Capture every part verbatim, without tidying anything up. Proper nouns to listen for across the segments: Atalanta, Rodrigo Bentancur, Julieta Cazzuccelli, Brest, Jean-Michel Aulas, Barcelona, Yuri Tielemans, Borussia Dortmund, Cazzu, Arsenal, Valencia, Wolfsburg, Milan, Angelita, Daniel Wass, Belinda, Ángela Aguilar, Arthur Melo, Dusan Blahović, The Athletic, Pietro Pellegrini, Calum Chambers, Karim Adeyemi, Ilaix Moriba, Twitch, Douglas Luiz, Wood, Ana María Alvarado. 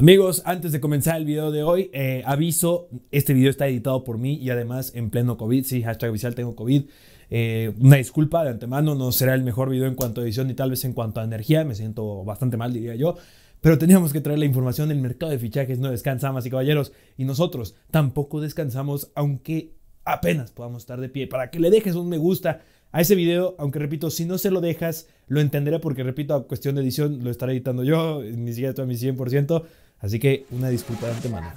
Amigos, antes de comenzar el video de hoy, eh, aviso, este video está editado por mí y además en pleno COVID, sí, hashtag oficial tengo COVID. Eh, una disculpa de antemano, no será el mejor video en cuanto a edición y tal vez en cuanto a energía, me siento bastante mal, diría yo. Pero teníamos que traer la información, el mercado de fichajes no descansa, más y caballeros, y nosotros tampoco descansamos, aunque apenas podamos estar de pie. Para que le dejes un me gusta a ese video, aunque repito, si no se lo dejas, lo entenderé porque, repito, a cuestión de edición lo estaré editando yo, ni siquiera estoy a mi cien por ciento, así que una disculpa de antemano.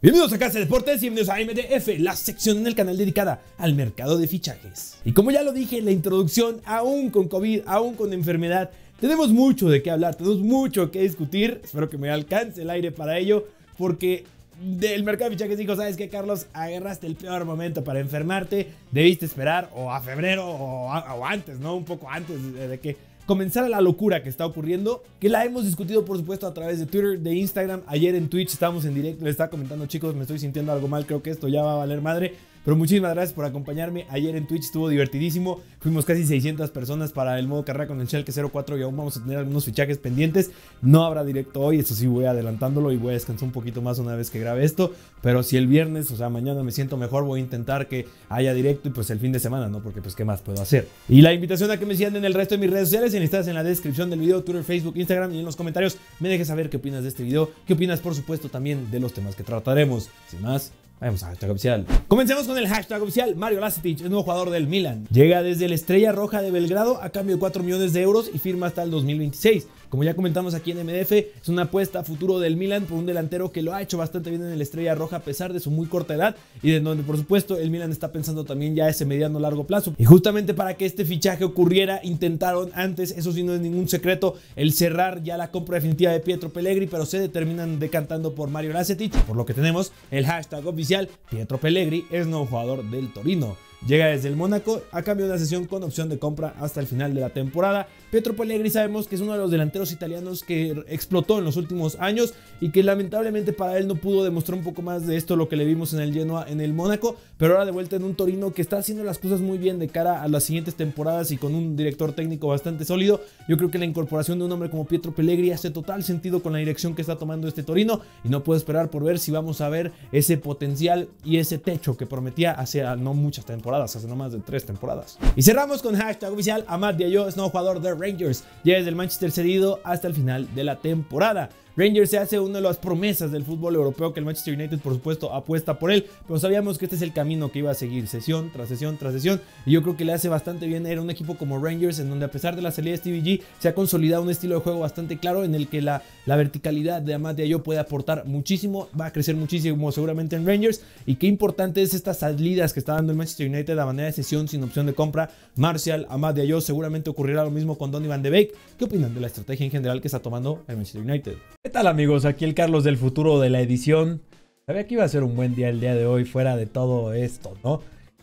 Bienvenidos a Casa de Deportes y bienvenidos a M D F, la sección en el canal dedicada al mercado de fichajes. Y como ya lo dije en la introducción, aún con COVID, aún con enfermedad, tenemos mucho de qué hablar, tenemos mucho que discutir. Espero que me alcance el aire para ello, porque del mercado de fichajes dijo, ¿sabes qué, Carlos? Agarraste el peor momento para enfermarte, debiste esperar o a febrero o, a, o antes, ¿no? Un poco antes de que comenzara la locura que está ocurriendo, que la hemos discutido por supuesto a través de Twitter, de Instagram, ayer en Twitch estábamos en directo, le estaba comentando, chicos, me estoy sintiendo algo mal, creo que esto ya va a valer madre, pero muchísimas gracias por acompañarme, ayer en Twitch estuvo divertidísimo, fuimos casi seiscientas personas para el modo carrera con el Schalke cero cuatro y aún vamos a tener algunos fichajes pendientes, no habrá directo hoy, eso sí voy adelantándolo y voy a descansar un poquito más una vez que grabe esto, pero si el viernes, o sea mañana me siento mejor, voy a intentar que haya directo y pues el fin de semana, ¿no? Porque pues qué más puedo hacer. Y la invitación a que me sigan en el resto de mis redes sociales, estás en la descripción del video, Twitter, Facebook, Instagram y en los comentarios me dejes saber qué opinas de este video, qué opinas por supuesto también de los temas que trataremos. Sin más, vamos al hashtag oficial. Comencemos con el hashtag oficial. Mario Lazetić, el nuevo jugador del Milan, llega desde la Estrella Roja de Belgrado a cambio de cuatro millones de euros y firma hasta el dos mil veintiséis. Como ya comentamos aquí en M D F, es una apuesta a futuro del Milan por un delantero que lo ha hecho bastante bien en el Estrella Roja a pesar de su muy corta edad y de donde por supuesto el Milan está pensando también ya ese mediano largo plazo. Y justamente para que este fichaje ocurriera intentaron antes, eso sí no es ningún secreto, el cerrar ya la compra definitiva de Pietro Pellegrini, pero se terminan decantando por Mario Lazetić, por lo que tenemos el hashtag oficial. Pietro Pellegrini es nuevo jugador del Torino. Llega desde el Mónaco a cambio de una cesión con opción de compra hasta el final de la temporada. Pietro Pellegrini sabemos que es uno de los delanteros italianos que explotó en los últimos años y que lamentablemente para él no pudo demostrar un poco más de esto lo que le vimos en el Genoa, en el Mónaco, pero ahora de vuelta en un Torino que está haciendo las cosas muy bien de cara a las siguientes temporadas y con un director técnico bastante sólido. Yo creo que la incorporación de un hombre como Pietro Pellegrini hace total sentido con la dirección que está tomando este Torino y no puedo esperar por ver si vamos a ver ese potencial y ese techo que prometía hace no muchas temporadas. Hace no más de tres temporadas. Y cerramos con hashtag oficial. Amad Diallo es nuevo jugador de Rangers, ya desde el Manchester cedido hasta el final de la temporada. Rangers se hace una de las promesas del fútbol europeo que el Manchester United por supuesto apuesta por él, pero sabíamos que este es el camino que iba a seguir, sesión tras sesión tras sesión, y yo creo que le hace bastante bien a un equipo como Rangers, en donde a pesar de la salida de Stevie G se ha consolidado un estilo de juego bastante claro en el que la, la verticalidad de Amad Diallo puede aportar muchísimo, va a crecer muchísimo seguramente en Rangers, y qué importante es estas salidas que está dando el Manchester United a manera de sesión sin opción de compra. Martial, Amad Diallo, seguramente ocurrirá lo mismo con Donny van de Beek. ¿Qué opinan de la estrategia en general que está tomando el Manchester United? ¿Qué tal, amigos? Aquí el Carlos del futuro de la edición. Sabía que iba a ser un buen día el día de hoy fuera de todo esto, ¿no?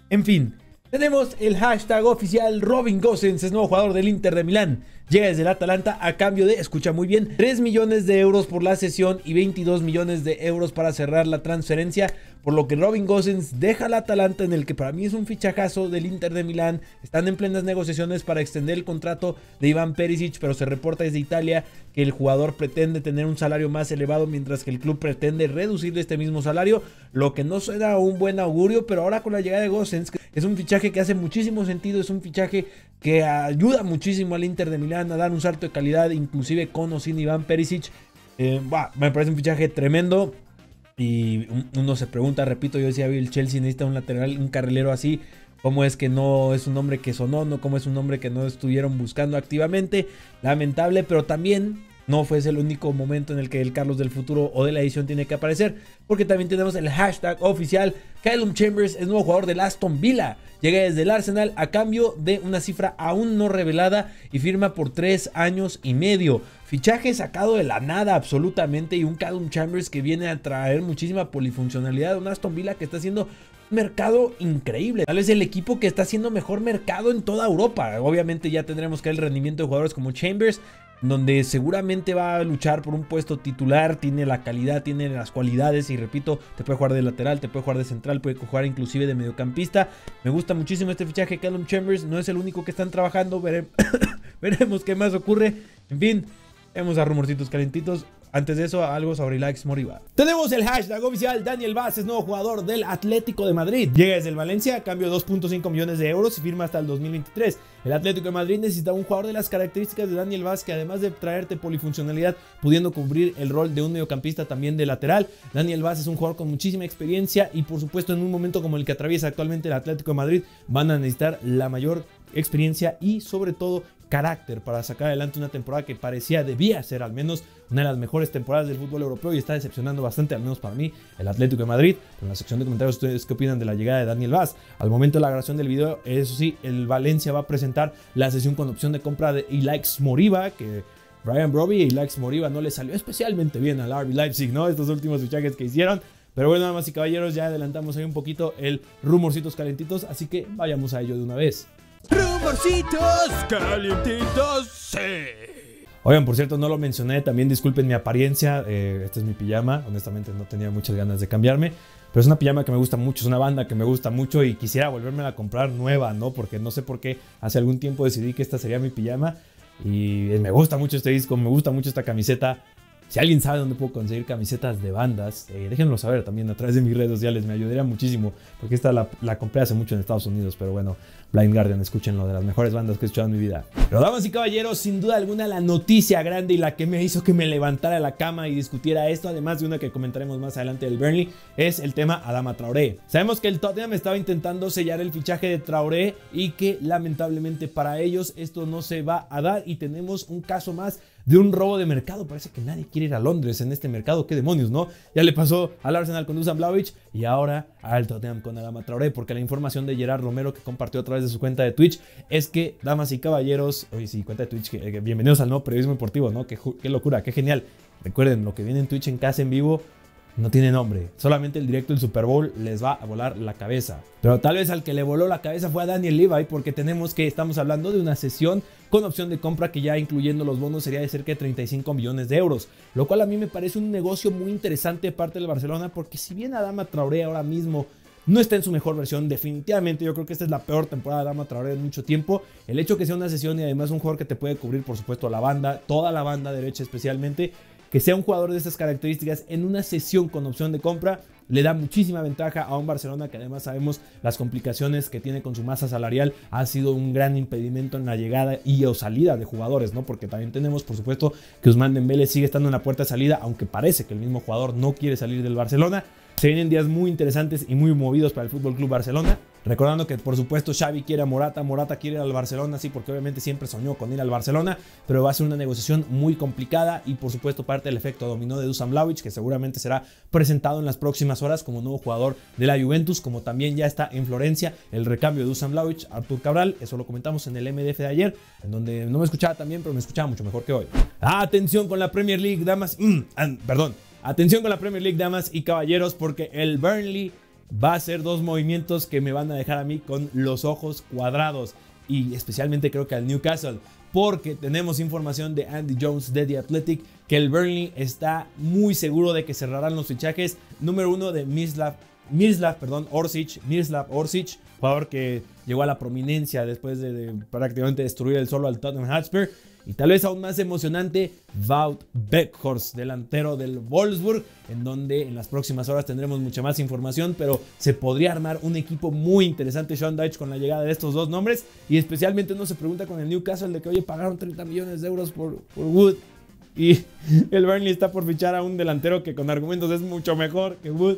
En fin, tenemos el hashtag oficial. Robin Gosens es nuevo jugador del Inter de Milán. Llega desde el Atalanta a cambio de, escucha muy bien, tres millones de euros por la cesión y veintidós millones de euros para cerrar la transferencia, por lo que Robin Gosens deja al Atalanta, en el que para mí es un fichajazo del Inter de Milán. Están en plenas negociaciones para extender el contrato de Iván Perisic, pero se reporta desde Italia que el jugador pretende tener un salario más elevado, mientras que el club pretende reducirle este mismo salario, lo que no suena un buen augurio, pero ahora con la llegada de Gosens, es un fichaje que hace muchísimo sentido, es un fichaje que ayuda muchísimo al Inter de Milán a dar un salto de calidad, inclusive con o sin Iván Perisic. Eh, bah, me parece un fichaje tremendo. Y uno se pregunta, repito, yo decía, el Chelsea necesita un lateral, un carrilero así. ¿Cómo es que no es un nombre que sonó? No, ¿cómo es un nombre que no estuvieron buscando activamente? Lamentable, pero también no fue ese el único momento en el que el Carlos del futuro o de la edición tiene que aparecer, porque también tenemos el hashtag oficial. Calum Chambers es nuevo jugador del Aston Villa. Llega desde el Arsenal a cambio de una cifra aún no revelada y firma por tres años y medio. Fichaje sacado de la nada absolutamente, y un Calum Chambers que viene a traer muchísima polifuncionalidad. Un Aston Villa que está haciendo un mercado increíble. Tal vez el equipo que está haciendo mejor mercado en toda Europa. Obviamente ya tendremos que ver el rendimiento de jugadores como Chambers, donde seguramente va a luchar por un puesto titular. Tiene la calidad, tiene las cualidades y repito, te puede jugar de lateral, te puede jugar de central, puede jugar inclusive de mediocampista. Me gusta muchísimo este fichaje. Calum Chambers no es el único que están trabajando. Veremos veremos qué más ocurre. En fin, vemos a rumorcitos calentitos. Antes de eso, algo sobre Ilaix Moriba. Tenemos el hashtag oficial. Daniel Wass es nuevo jugador del Atlético de Madrid. Llega desde el Valencia, cambio dos punto cinco millones de euros y firma hasta el dos mil veintitrés. El Atlético de Madrid necesita un jugador de las características de Daniel Wass, que además de traerte polifuncionalidad, pudiendo cubrir el rol de un mediocampista, también de lateral. Daniel Wass es un jugador con muchísima experiencia y, por supuesto, en un momento como el que atraviesa actualmente el Atlético de Madrid, van a necesitar la mayor experiencia y, sobre todo, carácter para sacar adelante una temporada que parecía, debía ser al menos, una de las mejores temporadas del fútbol europeo, y está decepcionando bastante, al menos para mí, el Atlético de Madrid. En la sección de comentarios, ¿ustedes qué opinan de la llegada de Daniel Wass? Al momento de la grabación del video, eso sí, el Valencia va a presentar la sesión con opción de compra de Ilaix Moriba, que Brian Brobby y Ilaix Moriba no le salió especialmente bien al R B Leipzig, ¿no? Estos últimos fichajes que hicieron. Pero bueno, damas y caballeros, ya adelantamos ahí un poquito el rumorcitos calentitos, así que vayamos a ello de una vez. Rumorcitos calientitos, sí. Oigan, por cierto, no lo mencioné, también disculpen mi apariencia, eh, esta es mi pijama, honestamente no tenía muchas ganas de cambiarme, pero es una pijama que me gusta mucho, es una banda que me gusta mucho y quisiera volverme a comprar nueva, ¿no? Porque no sé por qué, hace algún tiempo decidí que esta sería mi pijama y me gusta mucho este disco, me gusta mucho esta camiseta. Si alguien sabe dónde puedo conseguir camisetas de bandas, eh, déjenlo saber también a través de mis redes sociales, me ayudaría muchísimo, porque esta la, la compré hace mucho en Estados Unidos, pero bueno, Blind Guardian, escúchenlo, de las mejores bandas que he escuchado en mi vida. Pero damas y caballeros, sin duda alguna la noticia grande y la que me hizo que me levantara de la cama y discutiera esto, además de una que comentaremos más adelante del Burnley, es el tema Adama Traoré. Sabemos que el Tottenham estaba intentando sellar el fichaje de Traoré y que lamentablemente para ellos esto no se va a dar, y tenemos un caso más de un robo de mercado. Parece que nadie quiere ir a Londres en este mercado, qué demonios, ¿no? Ya le pasó al Arsenal con Dusan Blahović y ahora al Tottenham con Adama Traoré, porque la información de Gerard Romero que compartió a través de su cuenta de Twitch es que, damas y caballeros, oye, sí, cuenta de Twitch, que, que bienvenidos al nuevo periodismo deportivo, ¿no? Qué, qué locura, qué genial. Recuerden, lo que viene en Twitch en casa en vivo no tiene nombre, solamente el directo del Super Bowl les va a volar la cabeza. Pero tal vez al que le voló la cabeza fue a Daniel Levy, porque tenemos que estamos hablando de una sesión con opción de compra que ya incluyendo los bonos sería de cerca de treinta y cinco millones de euros, lo cual a mí me parece un negocio muy interesante de parte del Barcelona, porque si bien Adama Traoré ahora mismo no está en su mejor versión, definitivamente yo creo que esta es la peor temporada de Adama Traoré en mucho tiempo, el hecho que sea una sesión y además un jugador que te puede cubrir, por supuesto, la banda, toda la banda derecha especialmente, que sea un jugador de estas características en una sesión con opción de compra, le da muchísima ventaja a un Barcelona que además sabemos las complicaciones que tiene con su masa salarial, ha sido un gran impedimento en la llegada y o salida de jugadores, ¿no? Porque también tenemos, por supuesto, que Ousmane Dembélé sigue estando en la puerta de salida, aunque parece que el mismo jugador no quiere salir del Barcelona. Se vienen días muy interesantes y muy movidos para el F C Barcelona. Recordando que, por supuesto, Xavi quiere a Morata, Morata quiere ir al Barcelona, sí, porque obviamente siempre soñó con ir al Barcelona, pero va a ser una negociación muy complicada y, por supuesto, parte del efecto dominó de Dusan Blahović, que seguramente será presentado en las próximas horas como nuevo jugador de la Juventus, como también ya está en Florencia el recambio de Dusan Blahović, Arthur Cabral, eso lo comentamos en el M D F de ayer, en donde no me escuchaba tan bien, pero me escuchaba mucho mejor que hoy. Atención con la Premier League, damas, mm, and, perdón, atención con la Premier League, damas y caballeros, porque el Burnley va a ser dos movimientos que me van a dejar a mí con los ojos cuadrados, y especialmente creo que al Newcastle, porque tenemos información de Andy Jones de The Athletic que el Burnley está muy seguro de que cerrarán los fichajes. Número uno de Miroslav, Miroslav, perdón, Orsic, Miroslav Orsic, jugador que llegó a la prominencia después de, de prácticamente destruir el solo al Tottenham Hotspur. Y tal vez aún más emocionante, Wout Weghorst, delantero del Wolfsburg, en donde en las próximas horas tendremos mucha más información, pero se podría armar un equipo muy interesante, Sean Dyche, con la llegada de estos dos nombres. Y especialmente uno se pregunta con el Newcastle de que, oye, pagaron treinta millones de euros por, por Wood, y el Burnley está por fichar a un delantero que con argumentos es mucho mejor que Wood.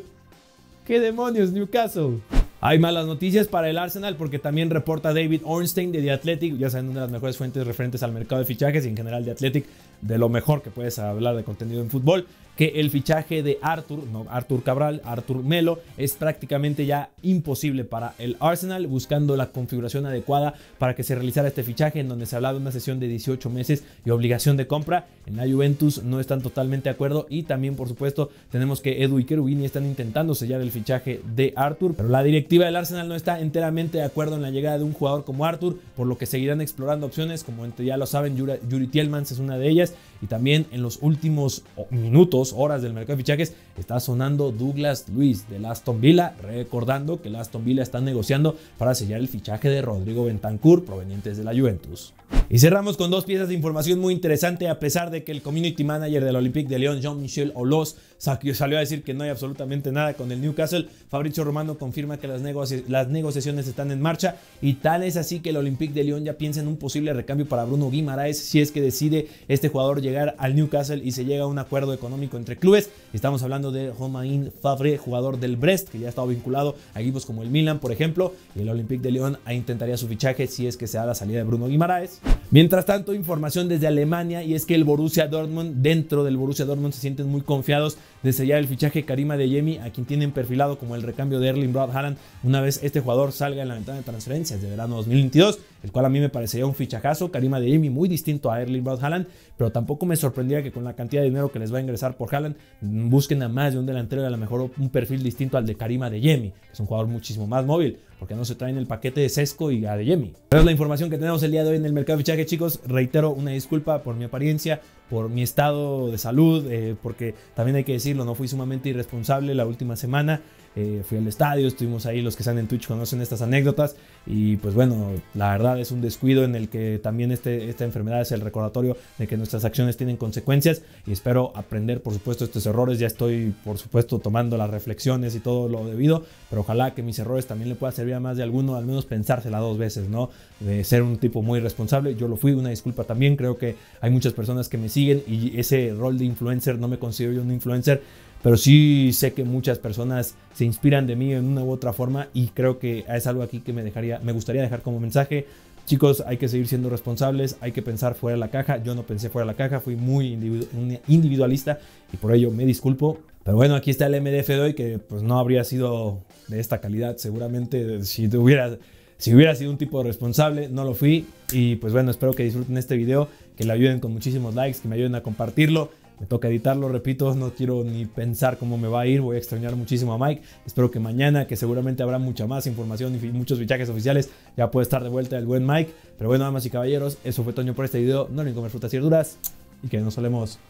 ¡Qué demonios, Newcastle! Hay malas noticias para el Arsenal, porque también reporta David Ornstein de The Athletic, ya saben, una de las mejores fuentes referentes al mercado de fichajes y en general The Athletic, de lo mejor que puedes hablar de contenido en fútbol, que el fichaje de Arthur, no, Arthur Cabral, Arthur Melo, es prácticamente ya imposible para el Arsenal, buscando la configuración adecuada para que se realizara este fichaje, en donde se hablaba de una sesión de dieciocho meses y obligación de compra. En la Juventus no están totalmente de acuerdo, y también, por supuesto, tenemos que Edu y Cherubini están intentando sellar el fichaje de Arthur, pero la directiva del Arsenal no está enteramente de acuerdo en la llegada de un jugador como Arthur, por lo que seguirán explorando opciones, como ya lo saben, Yuri Tielemans es una de ellas, y también en los últimos minutos, horas del mercado de fichajes, está sonando Douglas Luiz del Aston Villa, recordando que el Aston Villa está negociando para sellar el fichaje de Rodrigo Bentancur, provenientes de la Juventus. Y cerramos con dos piezas de información muy interesante, a pesar de que el community manager del Olympique de Lyon, Jean-Michel Aulas, salió a decir que no hay absolutamente nada con el Newcastle. Fabrizio Romano confirma que las, negoci las negociaciones están en marcha, y tal es así que el Olympique de Lyon ya piensa en un posible recambio para Bruno Guimaraes si es que decide este jugador llegar al Newcastle y se llega a un acuerdo económico entre clubes. Estamos hablando de Romain Favre, jugador del Brest, que ya ha estado vinculado a equipos como el Milan, por ejemplo, y el Olympique de Lyon intentaría su fichaje si es que se da la salida de Bruno Guimaraes. Mientras tanto, información desde Alemania, y es que el Borussia Dortmund, dentro del Borussia Dortmund, se sienten muy confiados de sellar el fichaje Karim Adeyemi, a quien tienen perfilado como el recambio de Erling Braut Haaland una vez este jugador salga en la ventana de transferencias de verano dos mil veintidós, el cual a mí me parecería un fichajazo. Karim Adeyemi muy distinto a Erling Braut Haaland, pero tampoco me sorprendería que con la cantidad de dinero que les va a ingresar por Haaland busquen a más de un delantero y a lo mejor un perfil distinto al de Karim Adeyemi, que es un jugador muchísimo más móvil, porque no se traen el paquete de Sesco y Adeyemi. Esa es la información que tenemos el día de hoy en el mercado de fichaje, chicos. Reitero una disculpa por mi apariencia, por mi estado de salud, eh, porque también hay que decirlo, no fui sumamente irresponsable la última semana. Eh, fui al estadio, estuvimos ahí, los que están en Twitch conocen estas anécdotas, y pues bueno, la verdad es un descuido en el que también este, esta enfermedad es el recordatorio de que nuestras acciones tienen consecuencias, y espero aprender por supuesto estos errores. Ya estoy por supuesto tomando las reflexiones y todo lo debido, pero ojalá que mis errores también le pueda servir a más de alguno, al menos pensársela dos veces, ¿no? De ser un tipo muy responsable, yo lo fui, una disculpa también. Creo que hay muchas personas que me siguen y ese rol de influencer, no me considero yo un influencer, pero sí sé que muchas personas se inspiran de mí en una u otra forma, y creo que es algo aquí que me, dejaría, me gustaría dejar como mensaje. Chicos, hay que seguir siendo responsables, hay que pensar fuera de la caja. Yo no pensé fuera de la caja, fui muy individualista y por ello me disculpo. Pero bueno, aquí está el M D F de hoy, que pues no habría sido de esta calidad seguramente si tuviera... Si hubiera sido un tipo responsable, no lo fui. Y pues bueno, espero que disfruten este video, que le ayuden con muchísimos likes, que me ayuden a compartirlo. Me toca editarlo, repito, no quiero ni pensar cómo me va a ir, voy a extrañar muchísimo a Mike. Espero que mañana, que seguramente habrá mucha más información y muchos fichajes oficiales, ya puede estar de vuelta el buen Mike. Pero bueno, damas y caballeros, eso fue Toño por este video. No olviden comer frutas y verduras, y que nos solemos.